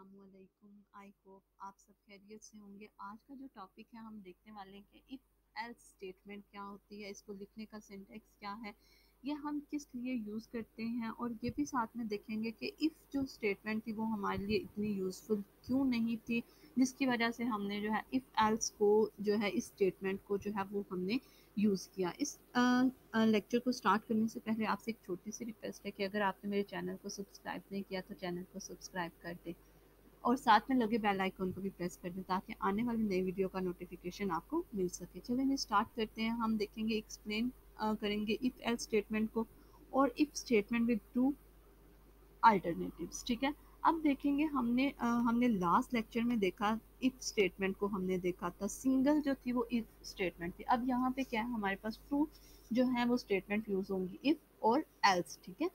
अस्सलामुअलैकुम। I hope आप सब खैरियत से होंगे। आज का जो टॉपिक है हम देखने वाले हैं कि इफ़ एल्स स्टेटमेंट क्या होती है, इसको लिखने का सिंटेक्स क्या है, ये हम किस लिए यूज़ करते हैं, और ये भी साथ में देखेंगे कि इफ़ जो स्टेटमेंट थी वो हमारे लिए इतनी यूज़फुल क्यों नहीं थी, जिसकी वजह से हमने जो है इफ़ एल्स को जो है इस स्टेटमेंट को जो है वो हमने यूज़ किया। इस लेक्चर को स्टार्ट करने से पहले आपसे एक छोटी सी रिक्वेस्ट है कि अगर आपने मेरे चैनल को सब्सक्राइब नहीं किया तो चैनल को सब्सक्राइब कर दें और साथ में लगे बेल आइकॉन को भी प्रेस कर दें ताकि आने वाली नई वीडियो का नोटिफिकेशन आपको मिल सके। चलिए स्टार्ट करते हैं। हम देखेंगे, एक्सप्लेन करेंगे इफ़ एल्स स्टेटमेंट को और if statement with two alternatives. ठीक है, अब देखेंगे हमने लास्ट लेक्चर में देखा इफ़ स्टेटमेंट को, हमने देखा था सिंगल जो थी वो इफ़ स्टेटमेंट थी। अब यहाँ पे क्या है, हमारे पास टू जो है वो स्टेटमेंट यूज़ होंगी, इफ़ और एल्स। ठीक है,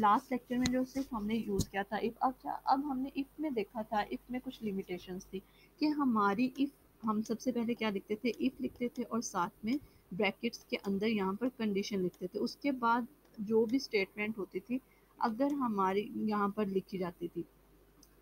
लास्ट लेक्चर में जो सिर्फ हमने यूज़ किया था इफ़। अब हमने इफ़ में देखा था, इफ़ में कुछ लिमिटेशंस थी कि हमारी इफ़ हम सबसे पहले क्या लिखते थे, इफ़ लिखते थे और साथ में ब्रैकेट्स के अंदर यहाँ पर कंडीशन लिखते थे। उसके बाद जो भी स्टेटमेंट होती थी अगर हमारी यहाँ पर लिखी जाती थी,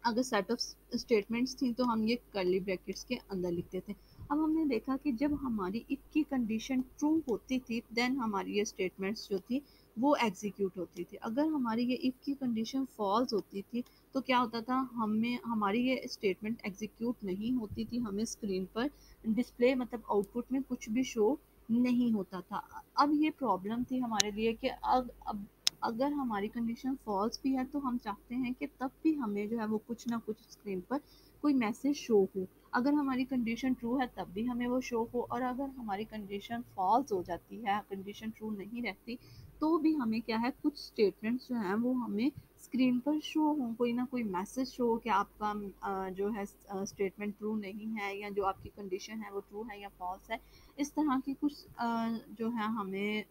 अगर सेट ऑफ स्टेटमेंट्स थी तो हम ये कर्ली ब्रैकेट्स के अंदर लिखते थे। अब हमने देखा कि जब हमारी इफ़ की कंडीशन ट्रू होती थी देन हमारी ये स्टेटमेंट्स जो थी वो एग्जीक्यूट होती थी। अगर हमारी ये इफ़ की कंडीशन फॉल्स होती थी तो क्या होता था, हमें हमारी ये स्टेटमेंट एग्जीक्यूट नहीं होती थी, हमें स्क्रीन पर डिस्प्ले मतलब आउटपुट में कुछ भी शो नहीं होता था। अब ये प्रॉब्लम थी हमारे लिए कि अब अगर हमारी कंडीशन फॉल्स भी है तो हम चाहते हैं कि तब भी हमें जो है वो कुछ ना कुछ स्क्रीन पर कोई मैसेज शो हो। अगर हमारी कंडीशन ट्रू है तब भी हमें वो शो हो, और अगर हमारी कंडीशन फॉल्स हो जाती है, कंडीशन ट्रू नहीं रहती तो भी हमें क्या है, कुछ स्टेटमेंट्स जो हैं वो हमें स्क्रीन पर शो हो, कोई ना कोई मैसेज शो हो कि आपका जो है स्टेटमेंट ट्रू नहीं है या जो आपकी कंडीशन है वो ट्रू है या फॉल्स है। इस तरह की कुछ जो है हमें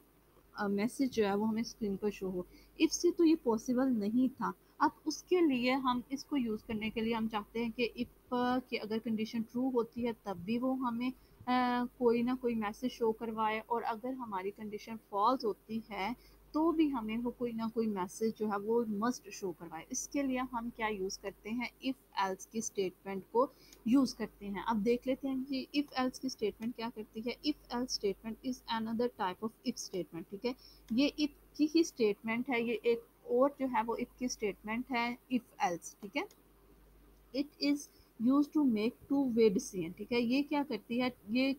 मैसेज जो है वो हमें स्क्रीन पर शो हो। इससे तो ये पॉसिबल नहीं था। अब उसके लिए हम इसको यूज़ करने के लिए हम चाहते हैं कि इफ़ की अगर कंडीशन ट्रू होती है तब भी वो हमें कोई ना कोई मैसेज शो करवाए, और अगर हमारी कंडीशन फॉल्स होती है तो भी हमें वो कोई ना कोई मैसेज जो है वो मस्ट शो करवाए। इसके लिए हम क्या यूज़ करते हैं, इफ़ एल्स की स्टेटमेंट को यूज़ करते हैं। अब देख लेते हैं कि इफ़ एल्स की स्टेटमेंट क्या करती है। If else statement is another type of if statement. ठीक है, ये इफ़ की ही स्टेटमेंट है, ये एक और जो है वो इफ़ की स्टेटमेंट है, इफ़ एल्स। ठीक है, it is use to make two way decision. ठीक है, ये क्या करती है, ये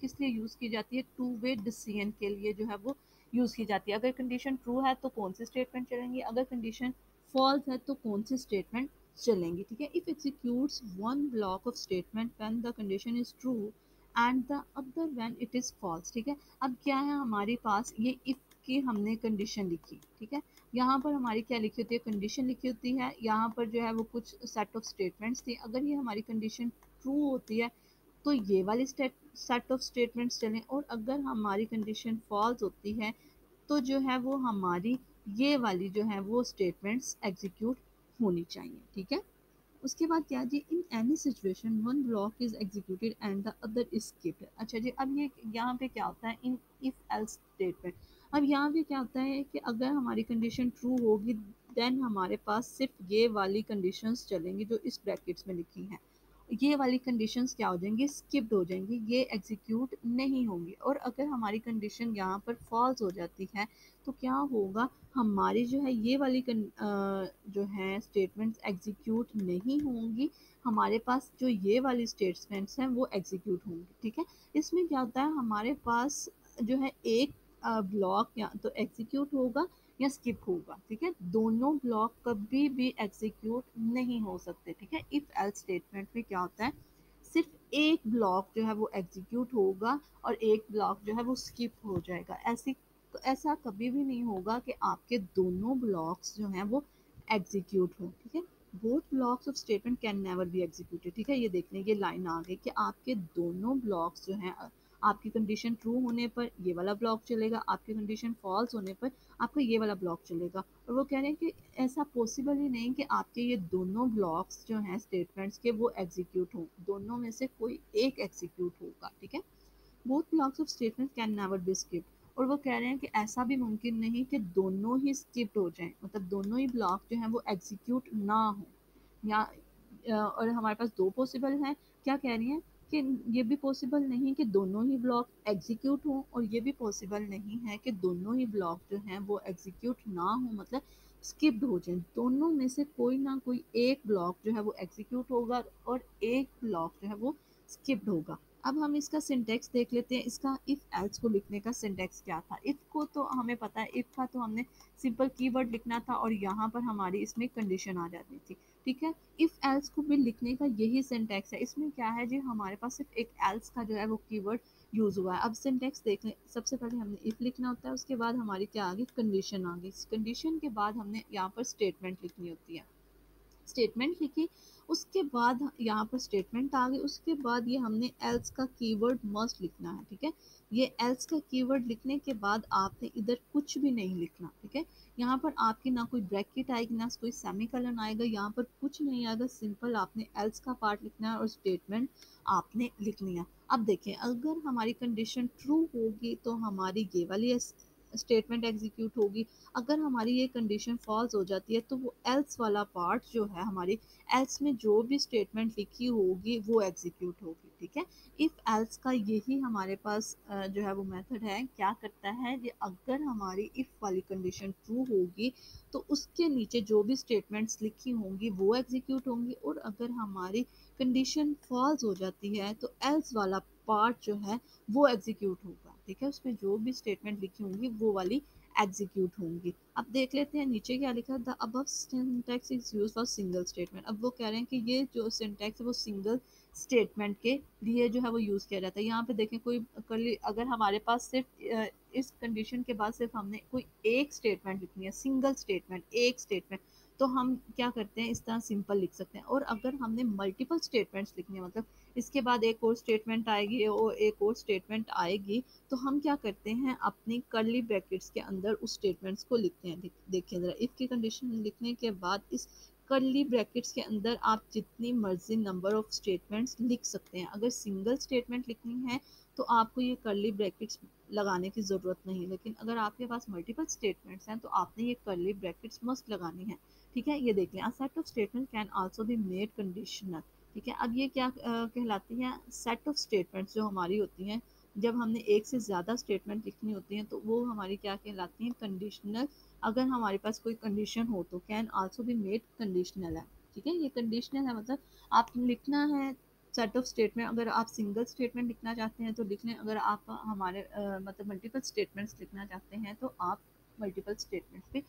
किस लिए यूज़ की जाती है, टू वे डिसीजन के लिए जो है वो यूज़ की जाती है। अगर कंडीशन ट्रू है तो कौन सी स्टेटमेंट चलेंगी, अगर कंडीशन फॉल्स है तो कौन सी स्टेटमेंट चलेंगी। ठीक है, if executes one block of statement when the condition is true and the other when it is false. ठीक है, अब क्या है हमारे पास, ये इफ़ की हमने कंडीशन लिखी। ठीक है, यहाँ पर हमारी क्या लिखी होती है, कंडीशन लिखी होती है, यहाँ पर जो है वो कुछ सेट ऑफ स्टेटमेंट्स थी। अगर ये हमारी कंडीशन ट्रू होती है तो ये वाली सेट ऑफ स्टेटमेंट्स चलें, और अगर हमारी कंडीशन फॉल्स होती है तो जो है वो हमारी ये वाली जो है वो स्टेटमेंट्स एग्जीक्यूट होनी चाहिए। ठीक है, उसके बाद क्या जी, in any situation one block is executed and the other is skipped. अच्छा जी, अब ये यहाँ पे क्या होता है, इन इफ़ एल्स स्टेटमेंट। अब यहाँ पे क्या होता है कि अगर हमारी कंडीशन ट्रू होगी देन हमारे पास सिर्फ ये वाली कंडीशंस चलेंगी जो इस ब्रैकेट्स में लिखी हैं। ये वाली कंडीशंस क्या हो जाएंगी, स्किप्ड हो जाएंगी, ये एग्जीक्यूट नहीं होंगी। और अगर हमारी कंडीशन यहाँ पर फॉल्स हो जाती है तो क्या होगा, हमारी जो है ये वाली जो है स्टेटमेंट्स एग्जीक्यूट नहीं होंगी, हमारे पास जो ये वाली स्टेटमेंट्स हैं वो एग्जीक्यूट होंगी। ठीक है, इसमें क्या होता है, हमारे पास जो है एक ब्लॉक या तो एग्जीक्यूट होगा या स्किप होगा। ठीक है, दोनों ब्लॉक कभी भी एग्जीक्यूट नहीं हो सकते। ठीक है, इफ़ एल्स स्टेटमेंट में क्या होता है, सिर्फ एक ब्लॉक जो है वो एग्जीक्यूट होगा और एक ब्लॉक जो है वो स्किप हो जाएगा। ऐसा कभी भी नहीं होगा कि आपके दोनों ब्लॉक्स जो हैं वो एग्जीक्यूट हो। ठीक है, both blocks of statement can never be executed. ठीक है, ये देखने की लाइन आ गई कि आपके दोनों ब्लॉक्स जो हैं, आपकी कंडीशन ट्रू होने पर ये वाला ब्लॉक चलेगा, आपकी कंडीशन फॉल्स होने पर आपका ये वाला ब्लॉक चलेगा। और वो कह रहे हैं कि ऐसा पॉसिबल ही नहीं कि आपके ये दोनों ब्लॉक्स जो हैं स्टेटमेंट्स के वो एग्जीक्यूट हों, दोनों में से कोई एक एग्जीक्यूट होगा। ठीक है, both blocks of statements can never be skipped. और वो कह रहे हैं कि ऐसा भी मुमकिन नहीं कि दोनों ही स्किप्ड हो जाएँ, मतलब दोनों ही ब्लॉक जो हैं वो एग्जीक्यूट ना हों, या और हमारे पास दो पॉसिबल हैं। क्या कह रही हैं कि ये भी पॉसिबल नहीं कि दोनों ही ब्लॉक एग्जीक्यूट हों, और ये भी पॉसिबल नहीं है कि दोनों ही ब्लॉक जो हैं वो एग्जीक्यूट ना हों, मतलब स्किप्ड हो जाए। दोनों में से कोई ना कोई एक ब्लॉक जो है वो एग्जीक्यूट होगा और एक ब्लॉक जो है वो स्किप्ड होगा। अब हम इसका सिंटेक्स देख लेते हैं। इसका इफ़ एल्स को लिखने का सिंटेक्स क्या था। इफ़ को तो हमें पता है, इफ़ का तो हमने सिंपल कीवर्ड लिखना था और यहाँ पर हमारी इसमें कंडीशन आ जाती थी, ठीक है। इफ़ एल्स को भी लिखने का यही सिंटेक्स है। इसमें क्या है जी, हमारे पास सिर्फ एक एल्स का जो है वो कीवर्ड यूज़ हुआ है। अब सिंटेक्स देख लें। सबसे पहले हमने इफ़ लिखना होता है, उसके बाद हमारी क्या आ गई, कंडीशन आ गई। इस कंडीशन के बाद हमने यहाँ पर स्टेटमेंट लिखनी होती है। स्टेटमेंट लिखी, उसके बाद यहाँ पर स्टेटमेंट आ गई, उसके बाद ये हमने एल्स का कीवर्ड मस्ट लिखना है, ठीक है। ये एल्स का कीवर्ड लिखने के बाद आपने इधर कुछ भी नहीं लिखना, ठीक है। यहाँ पर आपकी ना कोई ब्रैकेट आएगी, ना कोई सेमीकोलन आएगा, यहाँ पर कुछ नहीं आएगा। सिंपल आपने एल्स का पार्ट लिखना है और स्टेटमेंट आपने लिखनी है। अब देखें, अगर हमारी कंडीशन ट्रू होगी तो हमारी ये वाली स्टेटमेंट एग्जीक्यूट होगी। अगर हमारी ये कंडीशन फॉल्स हो जाती है तो वो एल्स वाला पार्ट जो है, हमारी एल्स में जो भी स्टेटमेंट लिखी होगी वो एग्जीक्यूट होगी, ठीक है। इफ़ एल्स का यही हमारे पास जो है वो मेथड है। क्या करता है कि अगर हमारी इफ़ वाली कंडीशन ट्रू होगी तो उसके नीचे जो भी स्टेटमेंट्स लिखी होंगी वो एग्जीक्यूट होंगी, और अगर हमारी कंडीशन फॉल्स हो जाती है तो एल्स वाला पार्ट जो है वो एग्जीक्यूट होगा, ठीक है। उसमें जो भी स्टेटमेंट लिखी होंगी वो वाली एग्जीक्यूट होंगी। अब देख लेते हैं नीचे क्या लिखा, the above syntax is use for single statement. अब वो कह रहे हैं कि ये जो सिंटैक्स है वो सिंगल स्टेटमेंट के लिए जो है वो यूज़ किया जाता है। यहाँ पे देखें, कोई अगर हमारे पास सिर्फ इस कंडीशन के बाद सिर्फ हमने कोई एक स्टेटमेंट लिखनी है, सिंगल स्टेटमेंट, एक स्टेटमेंट, तो हम क्या करते हैं इस तरह सिंपल लिख सकते हैं। और अगर हमने मल्टीपल स्टेटमेंट्स लिखनी है, मतलब इसके बाद एक और स्टेटमेंट आएगी और एक और स्टेटमेंट आएगी, तो हम क्या करते हैं अपनी कर्ली ब्रैकेट्स के अंदर उस स्टेटमेंट्स को लिखते हैं। देखिए ज़रा, इफ़ की कंडीशन लिखने के बाद इस कर्ली ब्रैकेट्स के अंदर आप जितनी मर्जी नंबर ऑफ स्टेटमेंट्स लिख सकते हैं। अगर सिंगल स्टेटमेंट लिखनी है तो आपको ये कर्ली ब्रैकेट्स लगाने की ज़रूरत नहीं, लेकिन अगर आपके पास मल्टीपल स्टेटमेंट्स हैं तो आपने ये कर्ली ब्रैकेट्स मस्ट लगानी है, ठीक है। ये देख लें, a set of statement can also be made conditional, ठीक है। अब ये क्या कहलाती हैं, सेट ऑफ स्टेटमेंट्स जो हमारी होती हैं। जब हमने एक से ज़्यादा स्टेटमेंट लिखनी होती हैं तो वो हमारी क्या कहलाती हैं, कंडीशनल। अगर हमारे पास कोई कंडीशन हो तो can also be made conditional है, ठीक है। ये कंडीशनल है, मतलब आप लिखना है सेट ऑफ स्टेटमेंट। अगर आप सिंगल स्टेटमेंट लिखना चाहते हैं तो लिख लें, अगर आप हमारे मतलब मल्टीपल स्टेटमेंट्स लिखना चाहते हैं तो आप मल्टीपल स्टेटमेंट्स भी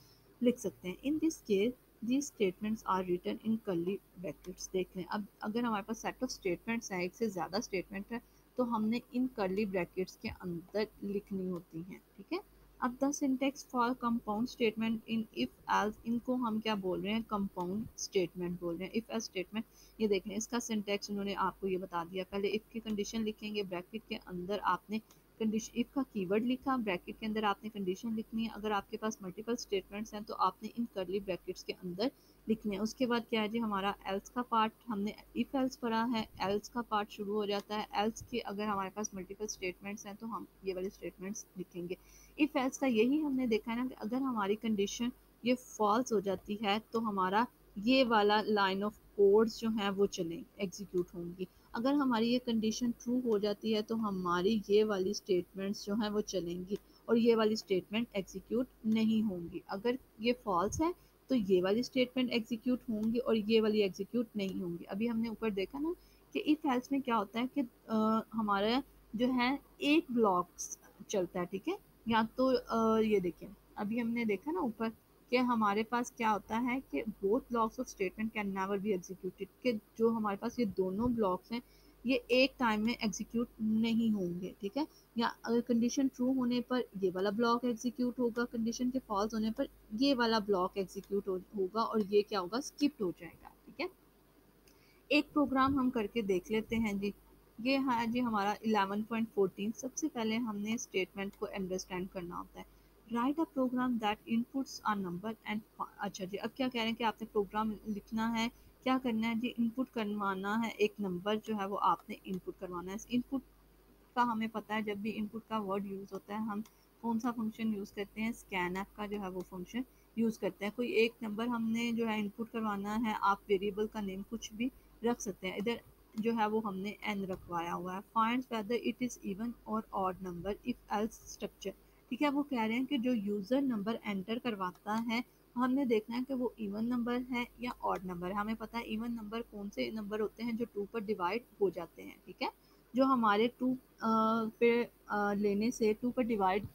लिख सकते हैं। In this case these statements are written in curly brackets. देख लें, अब अगर हमारे पास सेट ऑफ स्टेटमेंट्स हैं, एक से ज़्यादा स्टेटमेंट है, तो हमने इन कर्ली ब्रैकेट्स के अंदर लिखनी होती हैं, ठीक है। अब the syntax for compound statement in if else, इनको हम क्या बोल रहे हैं, कंपाउंड स्टेटमेंट बोल रहे हैं। इफ एल्स स्टेटमेंट, ये देख लें, इसका सिंटेक्स उन्होंने आपको ये बता दिया। पहले इफ़ की कंडीशन लिखेंगे, ब्रैकेट के अंदर आपने कंडीशन, इफ़ का कीवर्ड लिखा, ब्रैकेट के अंदर आपने कंडीशन लिखनी है। अगर आपके पास मल्टीपल स्टेटमेंट्स हैं तो आपने इन कर्ली ब्रैकेट्स के अंदर लिखने हैं। उसके बाद क्या है जी, हमारा एल्स का पार्ट, हमने इफ़ एल्स पढ़ा है, एल्स का पार्ट शुरू हो जाता है एल्स के। अगर हमारे पास मल्टीपल स्टेटमेंट्स हैं तो हम ये वाले स्टेटमेंट्स लिखेंगे। इफ़ एल्स का यही हमने देखा है ना कि अगर हमारी कंडीशन ये फॉल्स हो जाती है तो हमारा ये वाला लाइन ऑफ कोड्स जो हैं वो चलें, एग्जीक्यूट होंगी। अगर हमारी ये कंडीशन ट्रू हो जाती है तो हमारी ये वाली स्टेटमेंट्स जो हैं वो चलेंगी और ये वाली स्टेटमेंट एग्जीक्यूट नहीं होंगी। अगर ये फॉल्स है तो ये वाली स्टेटमेंट एग्जीक्यूट होंगी और ये वाली एग्जीक्यूट नहीं होंगी। अभी हमने ऊपर देखा ना कि इफ एल्स में क्या होता है कि हमारा जो है एक ब्लॉक चलता है, ठीक है। या तो ये देखें, अभी हमने देखा ना ऊपर कि हमारे पास क्या होता है कि both blocks of statement can never be executed, कि जो हमारे पास ये दोनों ब्लॉक्स हैं ये एक टाइम में एग्जीक्यूट नहीं होंगे, ठीक है। या अगर कंडीशन ट्रू होने पर ये वाला ब्लॉक एग्जीक्यूट होगा, कंडीशन के फॉल्स होने पर ये वाला ब्लॉक एग्जीक्यूट होगा और ये क्या होगा, स्किप्ड हो जाएगा, ठीक है। एक प्रोग्राम हम करके देख लेते हैं जी। ये है जी हमारा 11.14। सबसे पहले हमने स्टेटमेंट को अंडरस्टैंड करना होता है। Write a program that inputs are number and, अच्छा जी, अब क्या कह रहे हैं कि आपने प्रोग्राम लिखना है, क्या करना है जी, इनपुट करवाना है, एक नंबर जो है वो आपने इनपुट करवाना है। इनपुट का हमें पता है, जब भी इनपुट का वर्ड यूज़ होता है हम कौन सा फंक्शन यूज़ करते हैं, स्कैन ऐप का जो है वो फंक्शन यूज़ करते हैं। कोई एक नंबर हमने जो है इनपुट करवाना है, आप वेरिएबल का नेम कुछ भी रख सकते हैं। इधर जो है वो हमने एन रखवाया हुआ है। Finds whether it is even or odd number if else structure. ठीक है, वो कह रहे हैं कि जो यूज़र नंबर एंटर करवाता है हमने देखना है कि वो इवन नंबर है या ऑड नंबर है। हमें पता है इवन नंबर कौन से नंबर होते हैं जो 2 पर डिवाइड हो जाते हैं। ठीक है, जो हमारे 2 पे लेने से 2 पर डिवाइड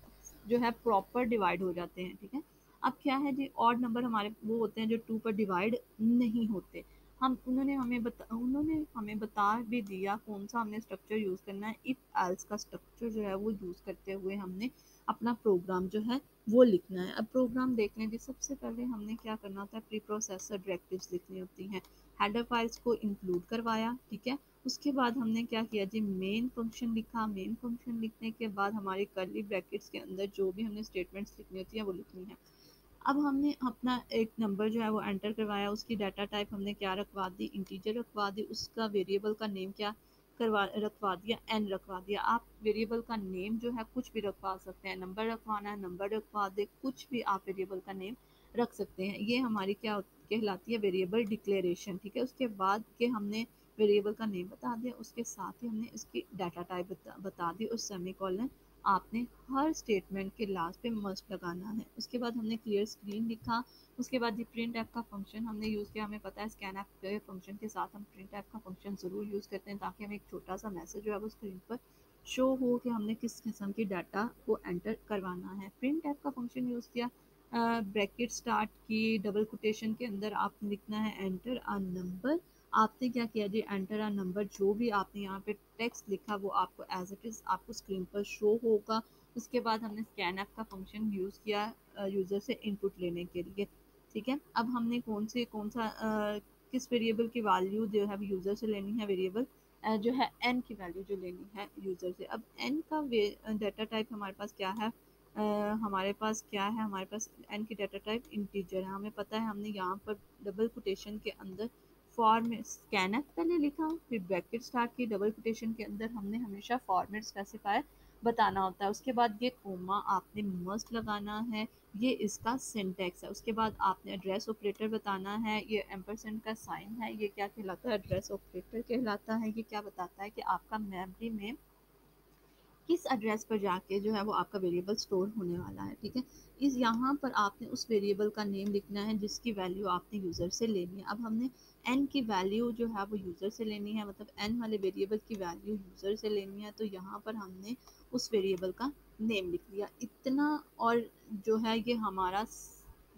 जो है प्रॉपर डिवाइड हो जाते हैं। ठीक है, अब क्या है जी, ऑड नंबर हमारे वो होते हैं जो 2 पर डिवाइड नहीं होते। हम उन्होंने हमें बता भी दिया कौन सा हमने स्ट्रक्चर यूज़ करना है। इफ एल्स का स्ट्रक्चर जो है वो यूज़ करते हुए हमने अपना प्रोग्राम जो है वो लिखना है। अब प्रोग्राम देख लें जी, सबसे पहले हमने क्या करना होता है, प्री प्रोसेसर डायरेक्टिव्स लिखनी होती हैं। हेडर फाइल्स को इंक्लूड करवाया। ठीक है, उसके बाद हमने क्या किया जी, मेन फंक्शन लिखा। मेन फंक्शन लिखने के बाद हमारे कर्ली ब्रैकेट्स के अंदर जो भी हमने स्टेटमेंट्स लिखनी होती है वो लिखनी है। अब हमने अपना एक नंबर जो है वो एंटर करवाया, उसकी डाटा टाइप हमने क्या रखवा दी, इंटीजर रखवा दी। उसका वेरिएबल का नेम क्या रखवा दिया, एन रखवा दिया। आप वेरिएबल का नेम जो है कुछ भी रखवा सकते हैं, नंबर रखवाना है नंबर रखवा दे, कुछ भी आप वेरिएबल का नेम रख सकते हैं। ये हमारी क्या कहलाती है, वेरिएबल डिक्लेरेशन। ठीक है, उसके बाद के हमने वेरिएबल का नेम बता दिया, उसके साथ ही हमने इसकी डाटा टाइप बता दी और सेमीकोलन आपने हर स्टेटमेंट के लास्ट पे मस्ट लगाना है। उसके बाद हमने क्लियर स्क्रीन लिखा। उसके बाद ये प्रिंट ऐप का फंक्शन हमने यूज़ किया। हमें पता है स्कैन ऐप के फंक्शन के साथ हम प्रिंट ऐप का फंक्शन ज़रूर यूज़ करते हैं ताकि हमें एक छोटा सा मैसेज जो है वो स्क्रीन पर शो हो कि हमने किस किस्म की डाटा को एंटर करवाना है। प्रिंट ऐप का फंक्शन यूज़ किया, ब्रैकेट स्टार्ट की, डबल कोटेशन के अंदर आप लिखना है एंटर अ नंबर। आपने क्या किया जी, एंटर अ नंबर, जो भी आपने यहाँ पे टेक्स्ट लिखा वो आपको एज इट इज़ आपको स्क्रीन पर शो होगा। उसके बाद हमने स्कैन ऐप का फंक्शन यूज़ किया यूज़र से इनपुट लेने के लिए। ठीक है, अब हमने किस वेरिएबल की वैल्यू जो है यूज़र से लेनी है, वेरिएबल जो है एन की वैल्यू जो लेनी है यूज़र से। अब एन का डाटा टाइप हमारे पास क्या है, हमारे पास एन की डाटा टाइप इंटीजर है। हमें पता है हमने यहाँ पर डबल कोटेशन के अंदर फॉर्मेट स्कैनर पहले लिखा, फिर ब्रैकेट स्टार्ट की, डबल कोटेशन के अंदर हमने हमेशा फॉर्मेट स्पेसिफायर बताना होता है। उसके बाद ये कोमा आपने मस्ट लगाना है, ये इसका सिंटैक्स है। उसके बाद आपने एड्रेस ऑपरेटर बताना है, ये एम्परसेंड का साइन है, ये क्या कहलाता है, एड्रेस ऑपरेटर कहलाता है। ये क्या बताता है कि आपका मेमोरी में किस एड्रेस पर जाके जो है वो आपका वेरिएबल स्टोर होने वाला है। ठीक है, इस यहाँ पर आपने उस वेरिएबल का नेम लिखना है जिसकी वैल्यू आपने यूज़र से लेनी है। अब हमने एन की वैल्यू जो है वो यूज़र से लेनी है, मतलब एन वाले वेरिएबल की वैल्यू यूज़र से लेनी है, तो यहाँ पर हमने उस वेरिएबल का नेम लिख लिया इतना। और जो है ये हमारा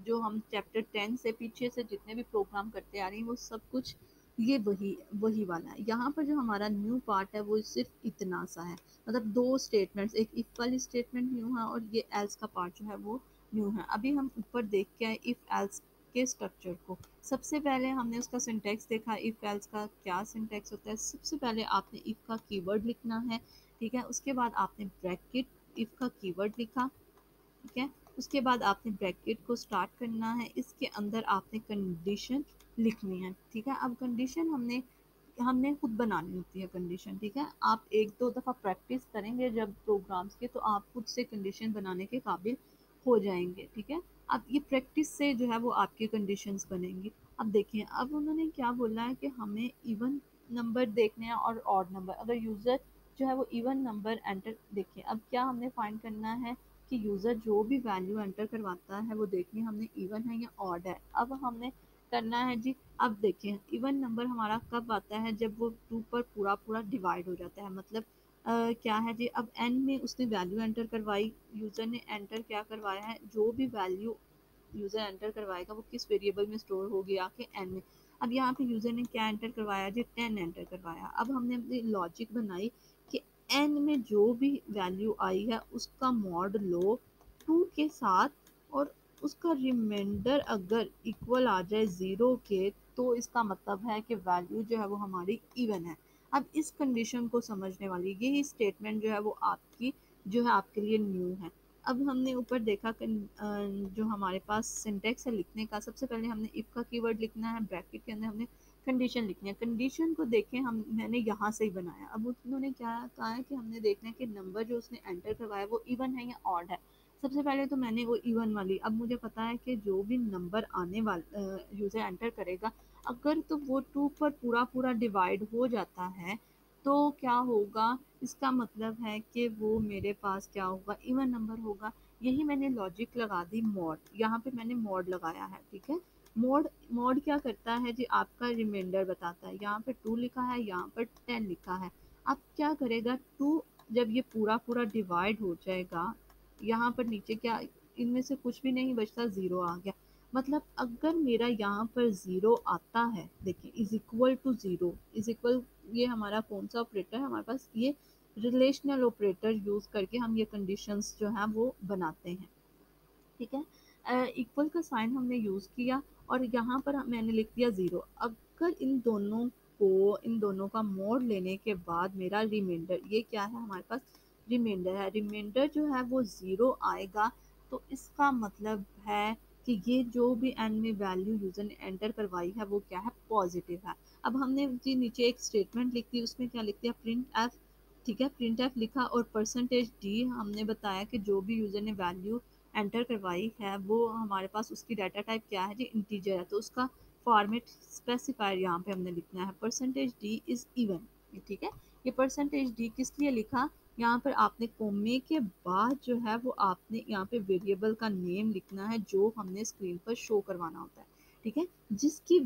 जो हम चैप्टर 10 से पीछे से जितने भी प्रोग्राम करते आ रहे हैं वो सब कुछ ये वही वाला है। यहाँ पर जो हमारा न्यू पार्ट है वो सिर्फ इतना सा है, मतलब 2 स्टेटमेंट्स, एक इफ वाली स्टेटमेंट न्यू है और ये एल्स का पार्ट जो है वो न्यू है। अभी हम ऊपर देख के आए इफ़ एल्स के स्ट्रक्चर को। सबसे पहले हमने उसका सिंटैक्स देखा, इफ एल्स का क्या सिंटैक्स होता है। सबसे पहले आपने इफ का कीवर्ड लिखना है। ठीक है, उसके बाद आपने ब्रैकेट इफ का कीवर्ड लिखा। ठीक है, उसके बाद आपने ब्रैकेट को स्टार्ट करना है, इसके अंदर आपने कंडीशन लिखनी है। ठीक है, अब कंडीशन हमने खुद बनानी होती है कंडीशन। ठीक है, आप 1-2 दफ़ा प्रैक्टिस करेंगे जब प्रोग्राम्स के तो आप खुद से कंडीशन बनाने के काबिल हो जाएंगे। ठीक है, अब ये प्रैक्टिस से जो है वो आपकी कंडीशंस बनेंगी। अब देखें, अब उन्होंने क्या बोला है कि हमें इवन नंबर देखने हैं और ऑड नंबर। अगर यूज़र जो है वो इवन नंबर एंटर, देखिए अब क्या हमने फाइंड करना है कि यूज़र जो भी वैल्यू एंटर करवाता है वो देखनी हमने इवन है या ऑड है। अब हमने करना है जी, अब देखें इवन नंबर हमारा कब आता है, जब वो 2 पर पूरा डिवाइड हो जाता है। मतलब क्या है जी, अब एन में उसने वैल्यू एंटर करवाई, यूज़र ने एंटर क्या करवाया है, जो भी वैल्यू यूज़र एंटर करवाएगा वो किस वेरिएबल में स्टोर होगी आके एन में। अब यहाँ पे यूज़र ने क्या एंटर करवाया जी, 10 एंटर करवाया। अब हमने अपनी लॉजिक बनाई कि एन में जो भी वैल्यू आई है उसका मॉड लो 2 के साथ और उसका रिमाइंडर अगर इक्वल आ जाए 0 के, तो इसका मतलब है कि वैल्यू जो है वो हमारी इवन है। अब इस कंडीशन को समझने वाली यही स्टेटमेंट जो है वो आपकी जो है आपके लिए न्यू है। अब हमने ऊपर देखा कि जो हमारे पास सिंटैक्स है लिखने का, सबसे पहले हमने इफ का कीवर्ड लिखना है, ब्रैकेट के अंदर हमने कंडीशन लिखनी है। कंडीशन को देखें मैंने यहाँ से ही बनाया। अब उन्होंने क्या कहा है कि हमने देखना है कि नंबर जो उसने एंटर करवाया वो इवन है या ऑड है। सबसे पहले तो मैंने वो इवन वाली, अब मुझे पता है कि जो भी नंबर आने वाला यूज़र एंटर करेगा अगर तो वो 2 पर पूरा पूरा डिवाइड हो जाता है तो क्या होगा, इसका मतलब है कि वो मेरे पास क्या होगा, इवन नंबर होगा। यही मैंने लॉजिक लगा दी मॉड, यहाँ पे मैंने मॉड लगाया है, ठीक है। मॉड क्या करता है जी, आपका रिमाइंडर बताता है, यहाँ पे 2 लिखा है, यहाँ पर 10 लिखा है। अब क्या करेगा, 2 जब ये पूरा पूरा डिवाइड हो जाएगा, यहाँ पर नीचे क्या इनमें से कुछ भी नहीं बचता, 0 आ गया। मतलब अगर मेरा यहाँ पर 0 आता है, देखिए is equal to 0 is equal, ये हमारा कौन सा ऑपरेटर है, हमारे पास ये रिलेशनल ऑपरेटर यूज़ करके हम ये कंडीशंस जो हैं वो बनाते हैं, ठीक है। इक्वल का साइन हमने यूज़ किया और यहाँ पर मैंने लिख दिया 0। अगर इन दोनों का मोड लेने के बाद मेरा रिमाइंडर, ये क्या है हमारे पास रिमाइंडर है, रिमाइंडर जो है वो 0 आएगा। तो इसका मतलब है कि ये जो भी एंड में वैल्यू यूज़र ने एंटर करवाई है वो क्या है, पॉजिटिव है। अब हमने जी नीचे एक स्टेटमेंट लिख दी, उसमें क्या लिख दिया, प्रिंट एफ, ठीक है, प्रिंट एफ लिखा और परसेंटेज डी। हमने बताया कि जो भी यूज़र ने वैल्यू एंटर करवाई है वो हमारे पास उसकी डाटा टाइप क्या है जी, इंटीजर है, तो उसका फॉर्मेट स्पेसिफायर यहाँ पे हमने लिखना है परसेंटेज डी इज़ इवन, ठीक है। ये परसेंटेज डी किस लिए लिखा, यहाँ पर आपने कोमे के बाद जो है वो आपने यहाँ पे वेरिएबल का नेम लिखना है जो हमने स्क्रीन पर शो करवाना होता है, ठीक है, जिसकी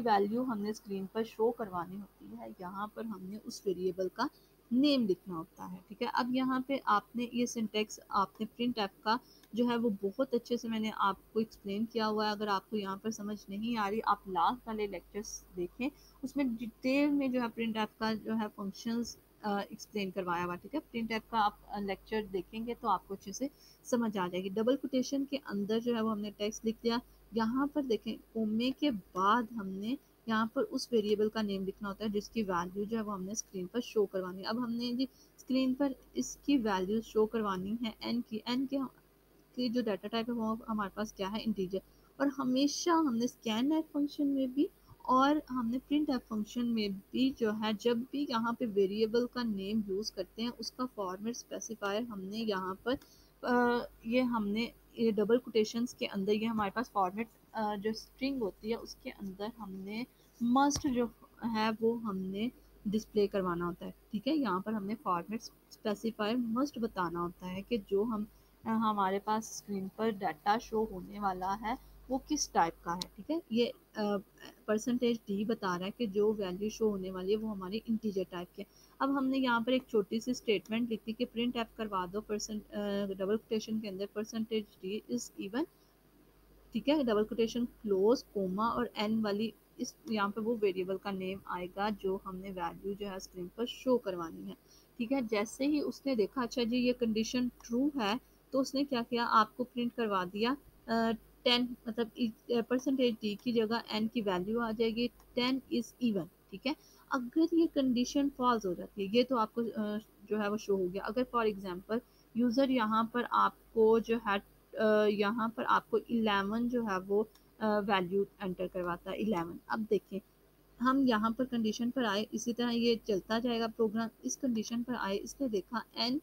वैल्यू हमने स्क्रीन पर शो करवानी होती है, यहाँ पर हमने उस वेरिएबल का नेम लिखना होता है, ठीक है। अब यहाँ पे आपने ये सिंटेक्स आपने प्रिंट एफ का जो है वो बहुत अच्छे से मैंने आपको एक्सप्लेन किया हुआ है। अगर आपको यहाँ पर समझ नहीं आ रही, आप लास्ट वाले लेक्चर्स देखें, उसमें डिटेल में जो है प्रिंट एफ का जो है फंक्शंस एक्सप्लेन करवाया हुआ, ठीक है। प्रिंट एफ का आप लेक्चर देखेंगे तो आपको अच्छे से समझ आ जाएगी। डबल कोटेशन के अंदर जो है वो हमने टेक्स्ट लिख दिया, यहाँ पर देखें कोमे के बाद हमने यहाँ पर उस वेरिएबल का नेम लिखना होता है जिसकी वैल्यू जो है वो हमने स्क्रीन पर शो करवानी है। अब हमने जी स्क्रीन पर इसकी वैल्यू शो करवानी है एन की जो डाटा टाइप है वो हमारे पास क्या है, इंटीजर। और हमेशा हमने स्कैन एफ फंक्शन में भी और हमने प्रिंट एफ फंक्शन में भी जो है जब भी यहाँ पे वेरिएबल का नेम यूज़ करते हैं उसका फॉर्मेट स्पेसिफायर हमने यहाँ पर ये डबल कोटेशंस के अंदर ये हमारे पास फॉर्मेट जो स्ट्रिंग होती है उसके अंदर हमने मस्ट जो है वो हमने डिस्प्ले करवाना होता है, ठीक है। यहाँ पर हमने फॉर्मेट स्पेसिफायर मस्ट बताना होता है कि जो हमारे पास स्क्रीन पर डाटा शो होने वाला है वो किस टाइप का है, ठीक है। ये परसेंटेज डी बता रहा है कि जो वैल्यू शो होने वाली है वो हमारी इंटीजर टाइप के। अब हमने यहाँ पर एक छोटी सी स्टेटमेंट लिखी कि प्रिंट एफ करवा दो डबल कोटेशन के अंदर परसेंटेज डी इज़ इवन, ठीक है, डबल कोटेशन क्लोज कोमा और एन वाली इस यहाँ पे वो वेरिएबल का नेम आएगा जो हमने वैल्यू जो है स्क्रीन पर शो करवानी है, ठीक है। जैसे ही उसने देखा अच्छा जी ये कंडीशन ट्रू है तो उसने क्या किया, आपको प्रिंट करवा दिया 10, मतलब परसेंटेज डी की जगह एन की वैल्यू आ जाएगी 10 इज़ इवन, ठीक है। अगर ये कंडीशन फॉल्स हो जाती है, ये तो आपको जो है वो शो हो गया। अगर फॉर एग्जांपल यूज़र यहाँ पर आपको जो है 11 जो है वो वैल्यू एंटर करवाता है 11। अब देखें हम यहाँ पर कंडीशन पर आए, इसी तरह ये चलता जाएगा प्रोग्राम। इस कंडीशन पर आए, इसने देखा एन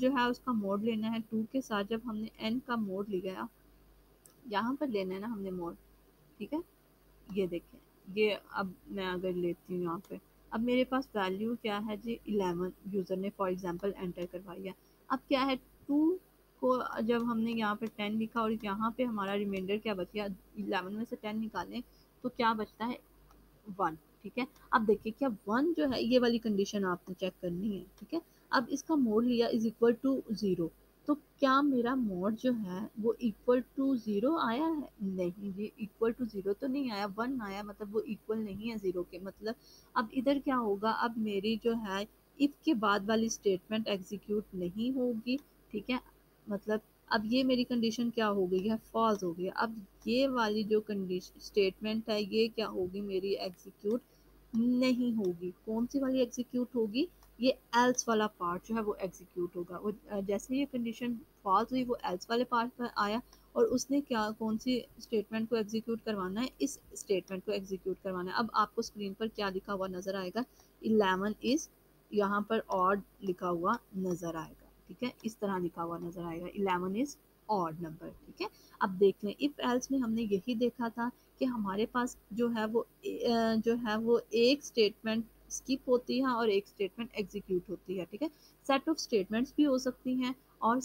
जो है उसका मोड लेना है 2 के साथ। जब हमने एन का मोड लिया, यहाँ पर लेना है ना हमने मोड, ठीक है, ये देखें ये। अब मैं अगर लेती हूँ यहाँ पे, अब मेरे पास वैल्यू क्या है जी 11 यूज़र ने फॉर एग्जांपल एंटर करवाई है। अब क्या है 2 को जब हमने यहाँ पे 10 लिखा और यहाँ पे हमारा रिमाइंडर क्या बच गया, 11 में से 10 निकालें तो क्या बचता है 1, ठीक है। अब देखिए क्या 1 जो है ये वाली कंडीशन आपने चेक करनी है, ठीक है। अब इसका मोड लिया इज़ इक्वल टू 0, तो क्या मेरा मोड जो है वो इक्वल टू 0 आया है? नहीं जी, इक्वल टू 0 तो नहीं आया, 1 आया, मतलब वो इक्वल नहीं है 0 के। मतलब अब इधर क्या होगा, अब मेरी जो है इफ़ के बाद वाली स्टेटमेंट एग्जीक्यूट नहीं होगी, ठीक है। मतलब अब ये मेरी कंडीशन क्या हो गई है, फॉल्स हो गई। अब ये वाली जो कंडीशन स्टेटमेंट है ये क्या होगी, मेरी एग्जीक्यूट नहीं होगी। कौन सी वाली एग्जीक्यूट होगी, ये एल्स वाला पार्ट जो है वो एग्जीक्यूट होगा। वो जैसे ये कंडीशन फॉल्स हुई वो एल्स वाले पार्ट पर आया और उसने क्या कौन सी स्टेटमेंट को एग्जीक्यूट करवाना है, इस स्टेटमेंट को एग्जीक्यूट करवाना है। अब आपको स्क्रीन पर क्या लिखा हुआ नज़र आएगा, 11 इज़ यहाँ पर ऑड लिखा हुआ नज़र आएगा, ठीक है, इस तरह लिखा हुआ नजर आएगा 11 इज ऑड नंबर। ठीक है, अब देख लें इफ एल्स में हमने यही देखा था कि हमारे पास जो है वो एक स्टेटमेंट स्किप होती है और एक स्टेटमेंट एग्जीक्यूट होती है। ठीक है, सेट ऑफ स्टेटमेंट्स भी हो सकती हैं और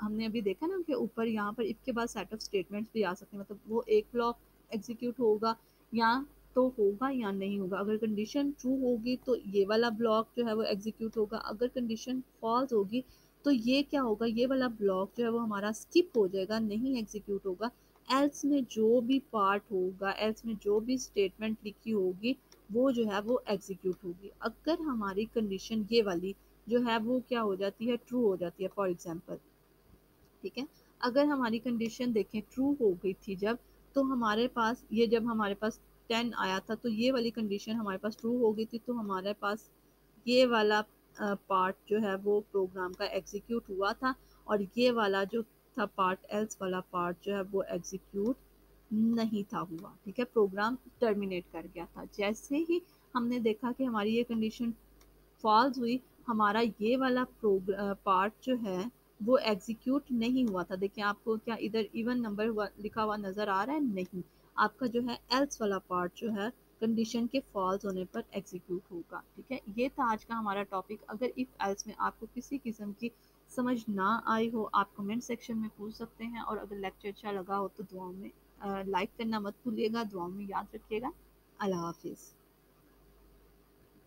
हमने अभी देखा ना कि ऊपर यहाँ पर इफ के बाद सेट ऑफ स्टेटमेंट्स भी आ सकते हैं, मतलब वो एक ब्लॉक एग्जीक्यूट होगा या तो होगा या नहीं होगा। अगर कंडीशन ट्रू होगी तो ये वाला ब्लॉक जो है वो एग्जीक्यूट होगा, अगर कंडीशन फॉल्स होगी तो ये क्या होगा, ये वाला ब्लॉक जो है वो हमारा स्किप हो जाएगा, नहीं एग्जीक्यूट होगा। एल्स में जो भी पार्ट होगा, एल्स में जो भी स्टेटमेंट लिखी होगी वो जो है वो एग्जीक्यूट होगी। अगर हमारी कंडीशन ये वाली जो है वो क्या हो जाती है, ट्रू हो जाती है फॉर एग्जांपल, ठीक है, अगर हमारी कंडीशन देखें ट्रू हो गई थी जब, तो हमारे पास ये जब हमारे पास 10 आया था तो ये वाली कंडीशन हमारे पास ट्रू हो गई थी, तो हमारे पास ये वाला पार्ट जो है वो प्रोग्राम का एग्जीक्यूट हुआ था और ये वाला जो था पार्ट एल्स वाला पार्ट जो है वो एग्जीक्यूट नहीं था हुआ। ठीक है, प्रोग्राम टर्मिनेट कर गया था। जैसे ही हमने देखा कि हमारी ये कंडीशन फॉल्स हुई, हमारा ये वाला पार्ट जो है वो एग्जीक्यूट नहीं हुआ था। देखिए आपको क्या इधर इवन नंबर लिखा हुआ नज़र आ रहा है, नहीं, आपका जो है एल्स वाला पार्ट जो है कंडीशन के फॉल्स होने पर एग्जीक्यूट होगा। ठीक है, ये था आज का हमारा टॉपिक। अगर इफ एल्स में आपको किसी किस्म की समझ ना आई हो आप कमेंट सेक्शन में पूछ सकते हैं, और अगर लेक्चर अच्छा लगा हो तो दुआओं में लाइक करना मत भूलिएगा, दुआओं में याद रखिएगा। अल्लाह हाफिज़।